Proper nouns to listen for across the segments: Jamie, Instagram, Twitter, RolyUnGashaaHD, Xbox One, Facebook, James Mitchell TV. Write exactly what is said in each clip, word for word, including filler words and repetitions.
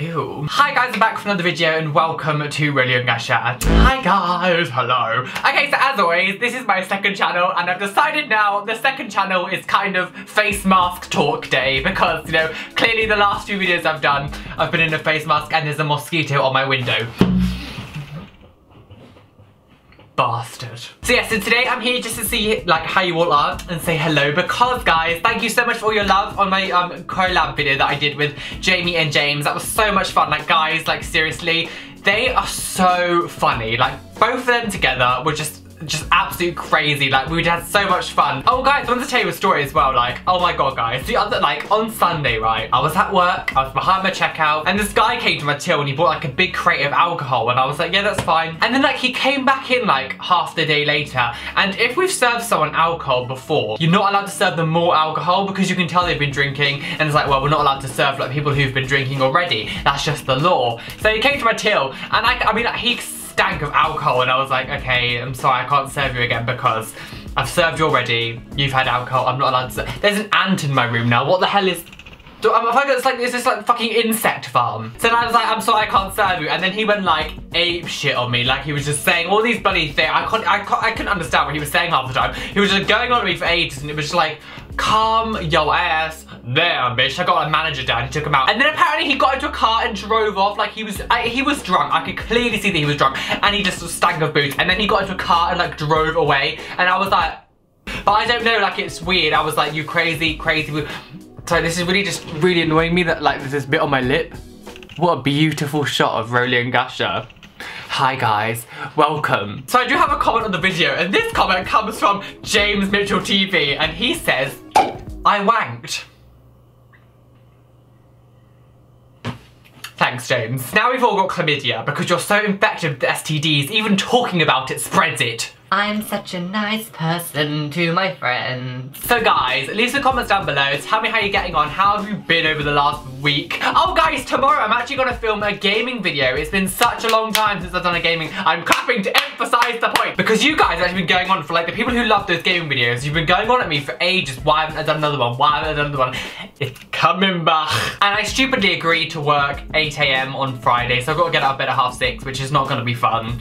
Ew. Hi guys, I'm back for another video and welcome to RolyUnGashaaHD. Hi guys, hello. Okay, so as always, this is my second channel and I've decided now the second channel is kind of face mask talk day because, you know, clearly the last few videos I've done, I've been in a face mask and there's a mosquito on my window. Bastard. So yes, yeah, so today I'm here just to see like how you all are and say hello because guys, thank you so much for all your love on my um, collab video that I did with Jamie and James. That was so much fun. Like guys, like seriously, they are so funny. Like both of them together were just just absolute crazy. Like we had so much fun. Oh guys, I wanted to tell you a story as well. Like, oh my god guys, the other, like on Sunday, right, I was at work, I was behind my checkout and this guy came to my till and he bought like a big crate of alcohol and I was like, yeah, that's fine. And then like he came back in like half the day later, and if we've served someone alcohol before, you're not allowed to serve them more alcohol because you can tell they've been drinking, and it's like, well, we're not allowed to serve like people who've been drinking already. That's just the law. So he came to my till and I, I mean like, he stank of alcohol and I was like, okay, I'm sorry, I can't serve you again because I've served you already, you've had alcohol, I'm not allowed to serve. There's an ant in my room now, what the hell is... Do, I feel like it's like, is this like fucking insect farm? So then I was like, I'm sorry, I can't serve you. And then he went like ape shit on me. Like he was just saying all these bloody things. I can't, I can't, I couldn't understand what he was saying half the time. He was just going on at me for ages and it was just like, calm your ass down, bitch. I got a manager down, he took him out. And then apparently he got into a car and drove off. Like he was, I, he was drunk. I could clearly see that he was drunk. And he just stank of booze. And then he got into a car and like drove away. And I was like, but I don't know, like it's weird. I was like, you crazy, crazy. So this is really just really annoying me that like there's this bit on my lip. What a beautiful shot of RolyUnGashaaHD. Hi guys, welcome. So I do have a comment on the video and this comment comes from James Mitchell T V and he says, I wanked. Thanks, James. Now we've all got chlamydia because you're so infected with S T Ds, even talking about it spreads it. I'm such a nice person to my friends. So guys, leave some comments down below. Tell me how you're getting on. How have you been over the last week? Oh guys, tomorrow I'm actually going to film a gaming video. It's been such a long time since I've done a gaming. I'm clapping to emphasise the point. Because you guys have actually been going on for like, the people who love those gaming videos, you've been going on at me for ages. Why haven't I done another one? Why haven't I done another one? It's coming back. And I stupidly agreed to work eight A M on Friday. So I've got to get up at half six, which is not going to be fun.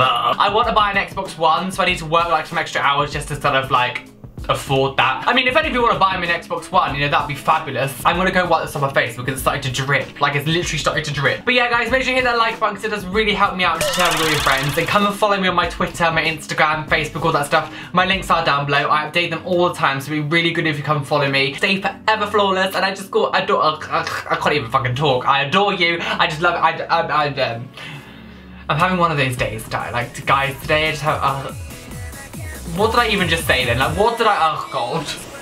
I want to buy an Xbox One, so I need to work like some extra hours just to sort of like afford that. I mean, if any of you want to buy me an Xbox One, you know, that'd be fabulous. I'm going to go wipe this on my face because it's starting to drip. Like, it's literally starting to drip. But yeah, guys, make sure you hit that like button because it does really help me out to share with all your friends. And come and follow me on my Twitter, my Instagram, Facebook, all that stuff. My links are down below. I update them all the time, so it'd be really good if you come follow me. Stay forever flawless, and I just go, I adore, I can't even fucking talk. I adore you. I just love it. I, I, I, um... I'm having one of those days, today. Like, guys, today I just have, uh, what did I even just say then? Like, what did I, oh god.